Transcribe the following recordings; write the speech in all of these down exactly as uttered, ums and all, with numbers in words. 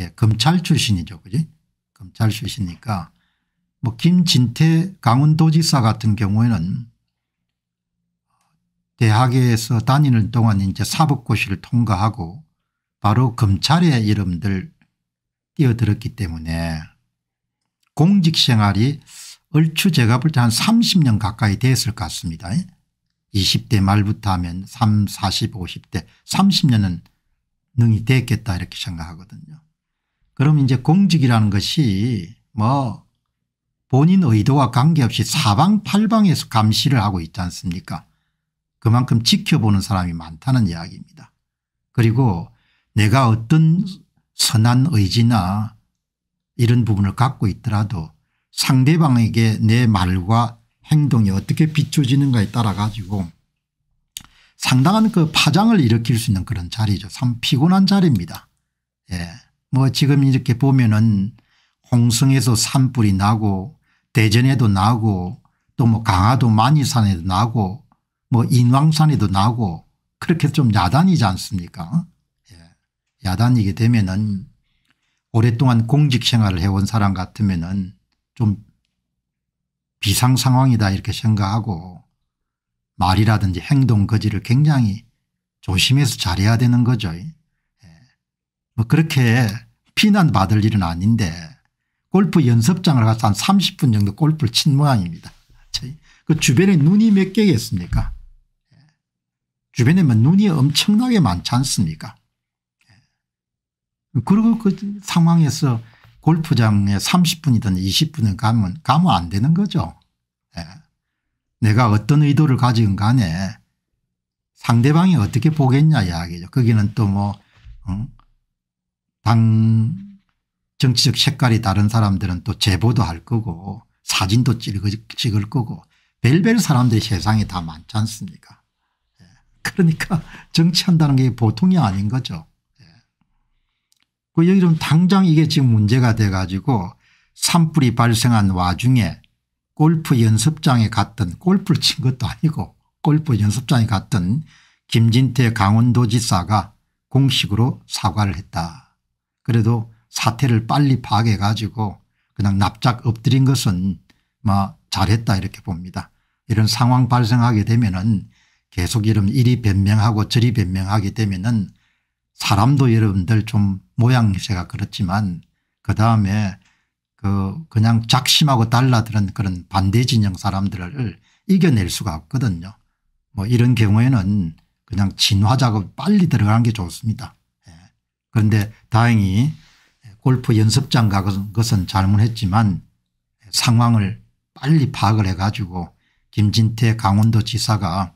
예, 검찰 출신이죠, 그지? 검찰 출신이니까 뭐 김진태 강원도지사 같은 경우에는 대학에서 다니는 동안 이제 사법고시를 통과하고 바로 검찰의 이름들 뛰어들었기 때문에 공직생활이 얼추 제가 볼 때 한 삼십 년 가까이 됐을 것 같습니다. 이십 대 말부터 하면 삼십, 사십, 오십 대 삼십 년은 능히 됐겠다 이렇게 생각하거든요. 그럼 이제 공직이라는 것이 뭐 본인 의도와 관계없이 사방팔방에서 감시를 하고 있지 않습니까? 그만큼 지켜보는 사람이 많다는 이야기입니다. 그리고 내가 어떤 선한 의지나 이런 부분을 갖고 있더라도 상대방에게 내 말과 행동이 어떻게 비춰지는가에 따라 가지고 상당한 그 파장을 일으킬 수 있는 그런 자리죠. 참 피곤한 자리입니다. 예. 뭐 지금 이렇게 보면은 홍성에서 산불이 나고 대전에도 나고 또 뭐 강화도 만이산에도 나고 뭐 인왕산에도 나고 그렇게 좀 야단이지 않습니까? 예. 야단이게 되면은 오랫동안 공직 생활을 해온 사람 같으면은 좀 비상 상황이다 이렇게 생각하고 말이라든지 행동 거지를 굉장히 조심해서 잘해야 되는 거죠. 예. 뭐 그렇게 비난받을 일은 아닌데 골프 연습장을 가서 한 삼십 분 정도 골프를 친 모양입니다. 그 주변에 눈이 몇 개겠습니까? 주변에만 눈이 엄청나게 많지 않습니까? 그리고 그 상황에서 골프장에 삼십 분이든 이십 분은 가면 가면 안 되는 거죠. 내가 어떤 의도를 가지건 간에 상대방이 어떻게 보겠냐 이야기죠. 거기는 또 뭐 당 정치적 색깔이 다른 사람들은 또 제보도 할 거고 사진도 찍을 거고 별별 사람들이 세상에 다 많지 않습니까? 그러니까 정치한다는 게 보통이 아닌 거죠. 여기는 당장 이게 지금 문제가 돼 가지고 산불이 발생한 와중에 골프 연습장에 갔던 골프를 친 것도 아니고 골프 연습장에 갔던 김진태 강원도지사가 공식으로 사과를 했다. 그래도 사태를 빨리 파악해 가지고 그냥 납작 엎드린 것은 뭐 잘했다 이렇게 봅니다. 이런 상황 발생하게 되면은 계속 이런 이리 변명하고 저리 변명하게 되면은 사람도 여러분들 좀 모양새가 그렇지만 그 다음에 그 그냥 작심하고 달라들은 그런 반대 진영 사람들을 이겨낼 수가 없거든요. 뭐 이런 경우에는 그냥 진화 작업 빨리 들어가는 게 좋습니다. 예. 그런데 다행히 골프 연습장 간 것은 잘못했지만 상황을 빨리 파악을 해 가지고 김진태 강원도지사가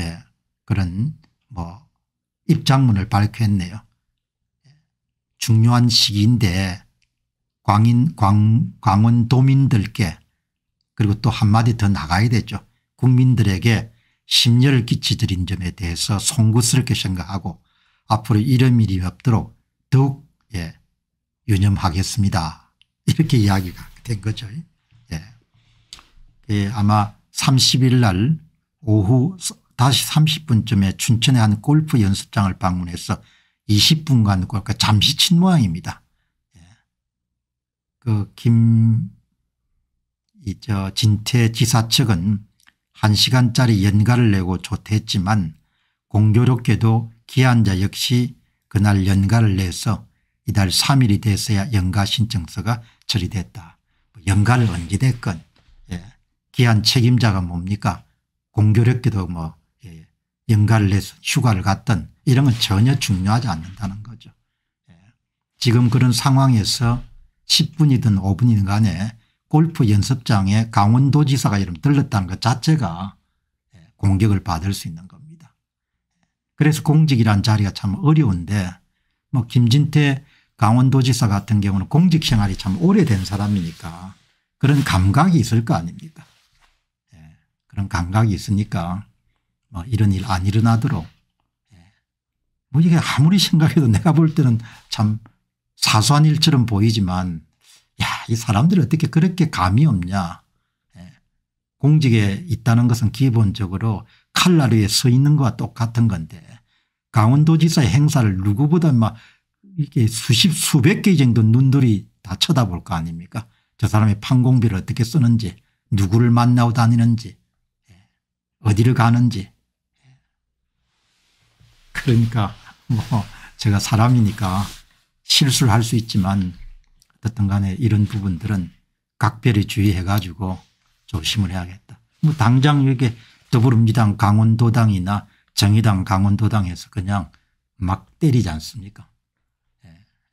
예, 그런 뭐 입장문을 발표했네요. 중요한 시기인데 광인 광, 강원도민들께 그리고 또 한마디 더 나가야 되죠. 국민들에게 심려를 끼치드린 점에 대해서 송구스럽게 생각하고 앞으로 이런 일이 없도록 더욱 예. 유념하겠습니다. 이렇게 이야기가 된 거죠. 예. 예, 아마 삼십 일 날 오후 다시 삼십 분쯤에 춘천의 한 골프 연습장을 방문해서 이십 분간 골프 잠시 친 모양입니다. 예. 그 김, 이 저 진태 지사 측은 한 시간짜리 연가를 내고 조퇴했지만 공교롭게도 기한자 역시 그날 연가를 내서 이달 삼 일이 돼서야 연가 신청서가 처리됐다. 연가를 언제 됐건 예. 기한 책임자가 뭡니까? 공교롭게도 뭐 예. 연가를 내서 휴가를 갔던 이런 건 전혀 중요하지 않는다는 거죠. 예. 지금 그런 상황에서 십 분이든 오 분이든 간에 골프 연습장에 강원도지사가 이름 들렀다는 것 자체가 예. 공격을 받을 수 있는 겁니다. 그래서 공직이란 자리가 참 어려운데 뭐 김진태 강원도지사 같은 경우는 공직생활이 참 오래된 사람이니까 그런 감각이 있을 거 아닙니까. 예, 그런 감각이 있으니까 뭐 이런 일 안 일어나도록. 예, 뭐 이게 아무리 생각해도 내가 볼 때는 참 사소한 일처럼 보이지만 야, 이 사람들이 어떻게 그렇게 감이 없냐. 예, 공직에 있다는 것은 기본적으로 칼날 위에 서 있는 것과 똑같은 건데 강원도지사의 행사를 누구보다 막 이게 수십 수백 개 정도 눈들이 다 쳐다볼 거 아닙니까. 저 사람의 판공비를 어떻게 쓰는지, 누구를 만나고 다니는지, 어디를 가는지. 그러니까 뭐 제가 사람이니까 실수를 할 수 있지만 어쨌든 간에 이런 부분들은 각별히 주의해 가지고 조심을 해야겠다. 뭐 당장 이렇게 더불어민주당 강원도당이나 정의당 강원도당에서 그냥 막 때리지 않습니까.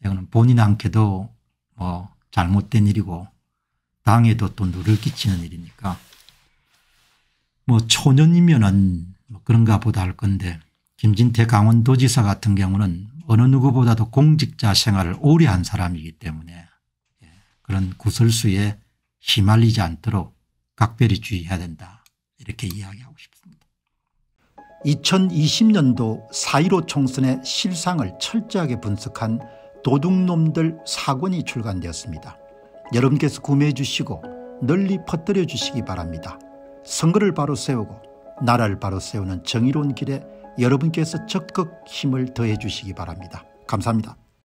이거는 본인 한께도 뭐 잘못된 일이고 당에도 또 누를 끼치는 일이니까 뭐 초년이면은 그런가 보다 할 건데 김진태 강원도지사 같은 경우는 어느 누구보다도 공직자 생활을 오래 한 사람이기 때문에 그런 구설수에 휘말리지 않도록 각별히 주의해야 된다, 이렇게 이야기하고 싶습니다. 이천이십 년도 사 일오 총선의 실상을 철저하게 분석한 도둑놈들 사 권이 출간되었습니다. 여러분께서 구매해 주시고 널리 퍼뜨려 주시기 바랍니다. 선거를 바로 세우고 나라를 바로 세우는 정의로운 길에 여러분께서 적극 힘을 더해 주시기 바랍니다. 감사합니다.